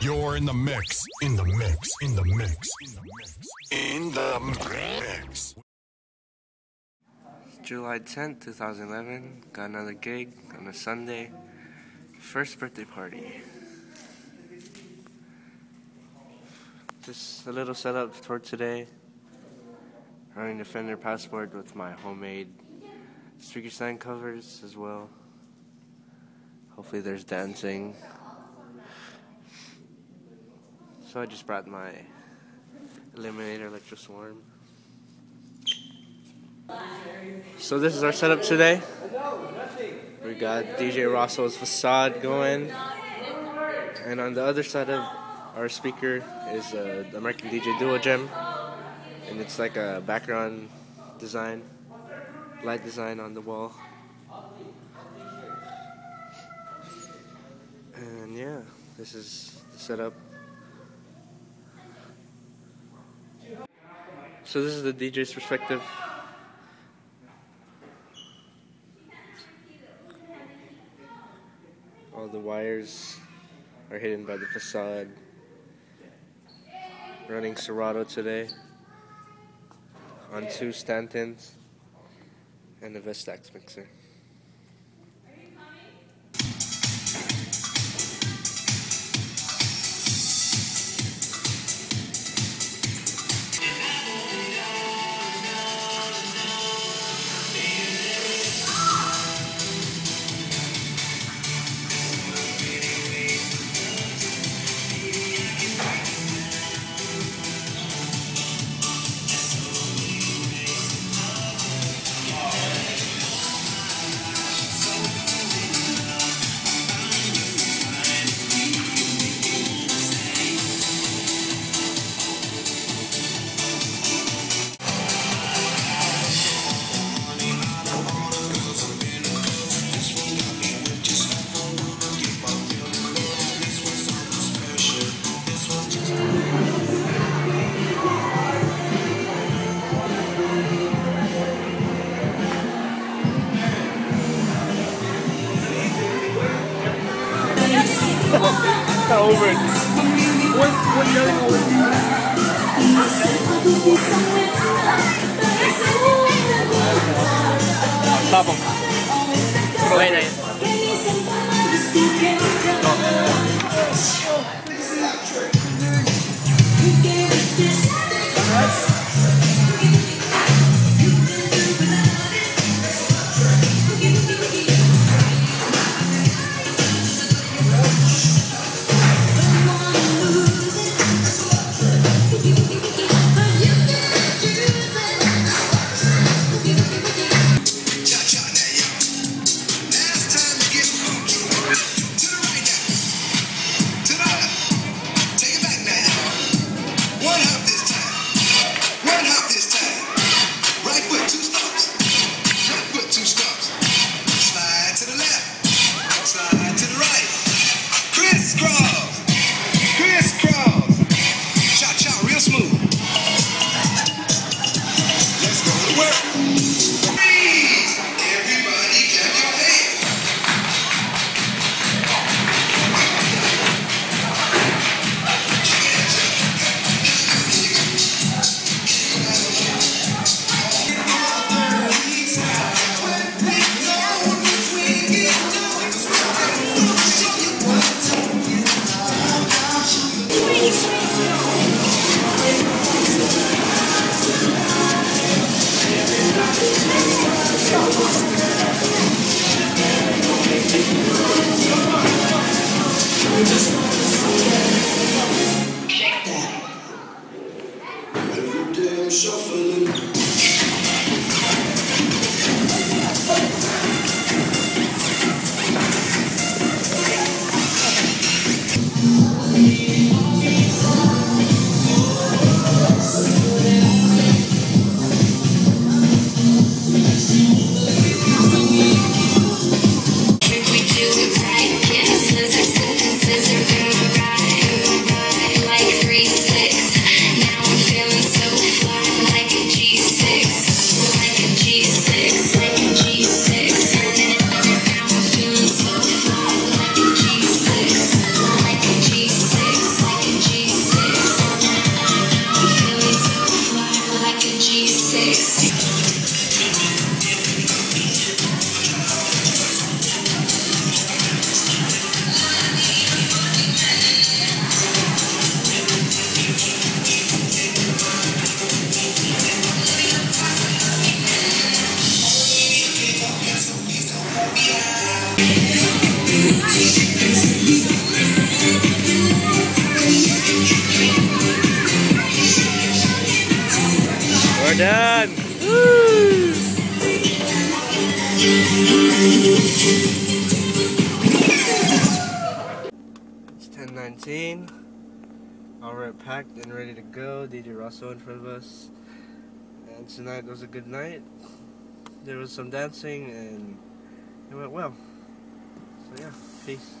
You're in the mix, in the mix, in the mix, in the mix. July 10th, 2011, got another gig on a Sunday, first birthday party. Just a little setup for today, running the Fender Passport with my homemade speaker stand covers as well. Hopefully there's dancing. So I just brought my Eliminator Electro Swarm. So this is our setup today. We got DJ RAWsoul's Facade going, and on the other side of our speaker is the American DJ Dual Gem, and it's like a background design, light design on the wall. And yeah, this is the setup. So this is the DJ's perspective. All the wires are hidden by the facade. Running Serato today on 2 Stantons and a Vestax mixer. Over it. Stop him. Wait a minute. It's 10:19. Alright, packed and ready to go. DJ RAWsoul in front of us. And tonight was a good night. There was some dancing and it went well. So yeah, peace.